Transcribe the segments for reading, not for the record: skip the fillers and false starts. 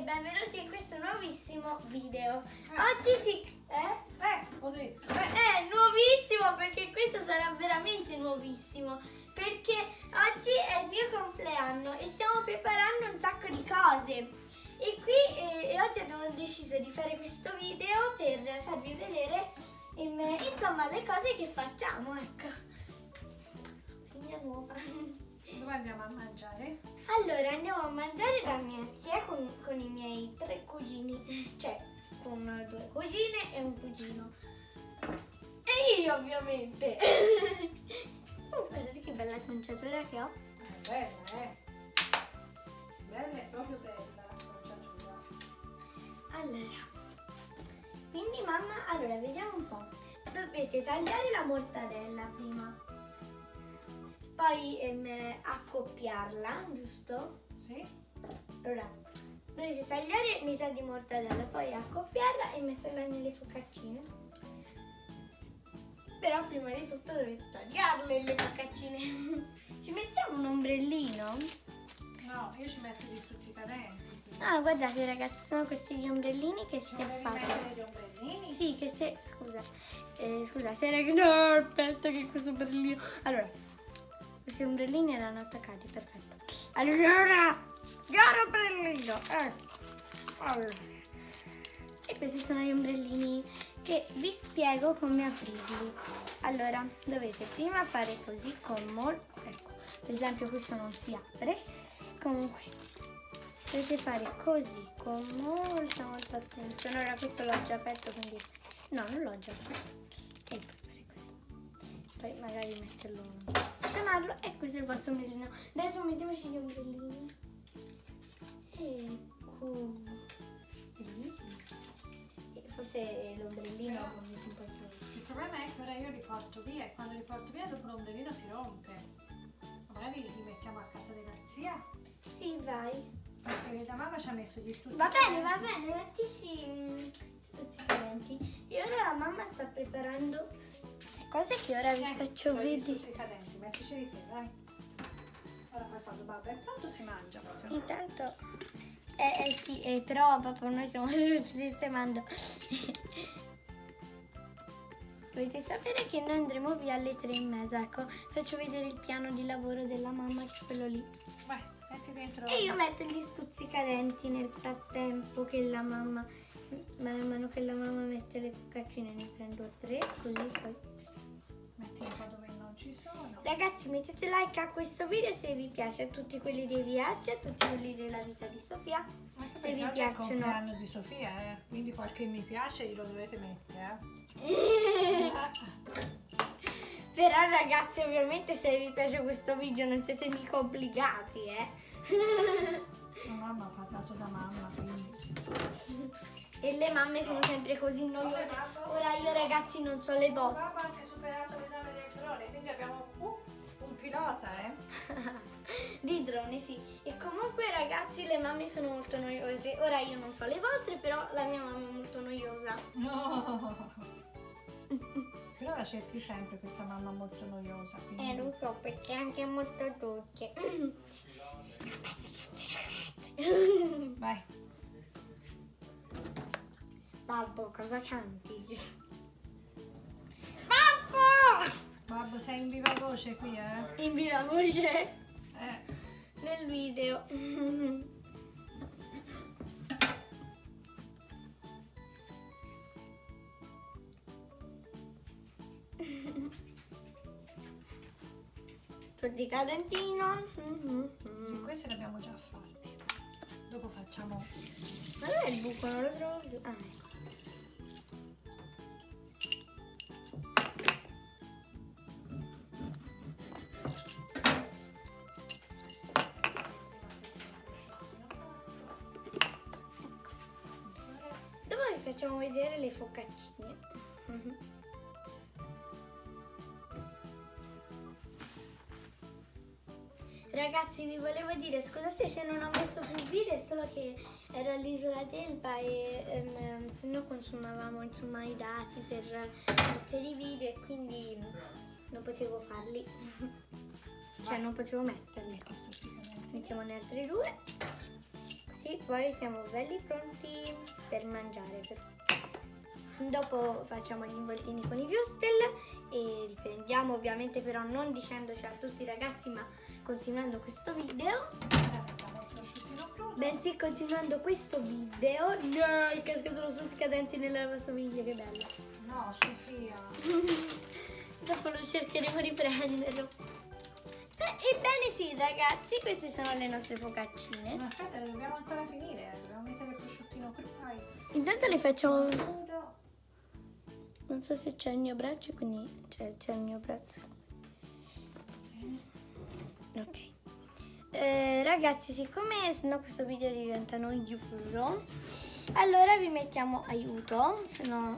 e benvenuti in questo nuovissimo video. Oggi è nuovissimo, perché questo sarà veramente nuovissimo, perché oggi è il mio compleanno e stiamo preparando un sacco di cose. E oggi abbiamo deciso di fare questo video per farvi vedere insomma le cose che facciamo, ecco. Mia nuova. Dove andiamo a mangiare? Allora, andiamo a mangiare da mia zia con i miei tre cugini, cioè con due cugine e un cugino. E io, ovviamente. Guardate che bella conciatura che ho. È bella, eh? Bella, è proprio bella la conciatura. Allora, quindi mamma, allora vediamo un po'. Dovete tagliare la mortadella prima. Poi accoppiarla, giusto? Sì. Allora, dovete tagliare metà di mortadella, poi accoppiarla e metterla nelle focaccine. Però prima di tutto dovete tagliarle le focaccine. Ci mettiamo un ombrellino? No, io ci metto gli stuzzicadenti. Ah, guardate ragazzi, sono questi gli ombrellini che si affacciano. Gli ombrellini? Sì, che se... Scusa, scusate ragazzi, no, aspetta che questo ombrellino... Allora... Questi ombrellini erano attaccati, perfetto. Allora, caro ombrellino, allora. E questi sono gli ombrellini che vi spiego come aprirli. Allora, dovete prima fare così con molto, ecco, per esempio questo non si apre. Comunque, dovete fare così con molta attenzione. Allora, questo l'ho già aperto, quindi no, non l'ho già aperto. Poi magari metterlo, sistemarlo, e questo è il vostro ombrellino. Adesso mettiamoci gli ombrellini. Ecco. E forse l'ombrellino ho messo un po' più. Il problema è che ora io li porto via e quando li porto via dopo l'ombrellino si rompe. Magari li mettiamo a casa della zia. Sì, vai. Perché la mamma ci ha messo gli stuzzichi. Va bene, mettici stuzzicadenti. E ora la mamma sta preparando... Cosa che ora vi faccio vedere. Mettici di te, dai. Ora poi quando papà è pronto si mangia proprio. Intanto, sì, però papà noi stiamo sistemando. Dovete sapere che noi andremo via alle 3:30, ecco. Faccio vedere il piano di lavoro della mamma, che è quello lì. Vai, metti dentro. E io metto gli stuzzicadenti nel frattempo che la mamma... Man mano che la mamma mette le focaccine ne prendo 3, così poi metti un po' dove non ci sono. Ragazzi, mettete like a questo video se vi piace, a tutti quelli dei viaggi, a tutti quelli della vita di Sofia. Anche se vi piacciono. È il compleanno di Sofia, quindi qualche mi piace lo dovete mettere, Però ragazzi, ovviamente se vi piace questo video non siete mica obbligati, La mamma ha pagato da mamma, quindi. E le mamme sono sempre così noiose. Ora io ragazzi non so le vostre. Papà ha anche superato l'esame del drone, quindi abbiamo un pilota, di drone, sì. E comunque ragazzi le mamme sono molto noiose. Ora io non so le vostre, però la mia mamma è molto noiosa. No! Però la cerchi sempre questa mamma molto noiosa. Quindi... lo so, perché è anche molto dolce. Vai. Babbo, cosa canti? Babbo! Babbo, sei in viva voce qui, In viva voce? Nel video. Tutti calentino. Sì, questi li abbiamo già fatti. Dopo facciamo... Ma non è il buco, non lo trovo più. Ah, ecco. Dopo vi facciamo vedere le focaccine. Ragazzi, vi volevo dire, scusate se non ho messo più video, è solo che ero all'isola d'Elba e se no consumavamo insomma i dati per altri video e quindi non potevo farli. Cioè non potevo metterli. Mettiamo ne altri due. Sì, poi siamo belli pronti per mangiare. Dopo facciamo gli involtini con i würstel e li prendiamo, ovviamente però non dicendo ciao a tutti ragazzi, ma continuando questo video. Bensì, continuando questo video. No, il cascatore su scadenti nella vostra famiglia, che bello. No, Sofia. Dopo lo cercheremo di riprenderlo. Ebbene sì ragazzi, queste sono le nostre focaccine. Ma aspetta, le dobbiamo ancora finire, dobbiamo mettere il prosciuttino prima. Intanto le facciamo... Non so se c'è il mio braccio, quindi c'è il mio braccio. Ok. Ragazzi, siccome sennò questo video diventa noioso, allora vi mettiamo aiuto, sennò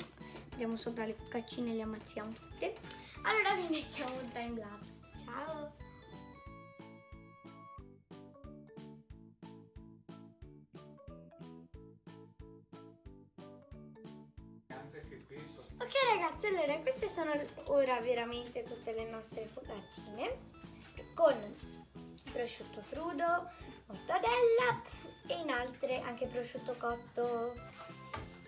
andiamo sopra le focaccine e le ammazziamo tutte. Allora vi mettiamo un timelapse. Ciao! Ok ragazzi, allora queste sono ora veramente tutte le nostre focaccine con prosciutto crudo, mortadella e in altre anche prosciutto cotto,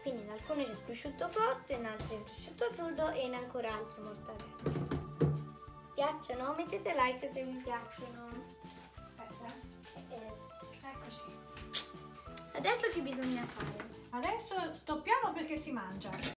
quindi in alcune c'è prosciutto cotto, in altre prosciutto crudo e in ancora altre mortadella. Piacciono? Mettete like se vi piacciono. Aspetta. Eccoci. Adesso che bisogna fare? Adesso stoppiamo perché si mangia.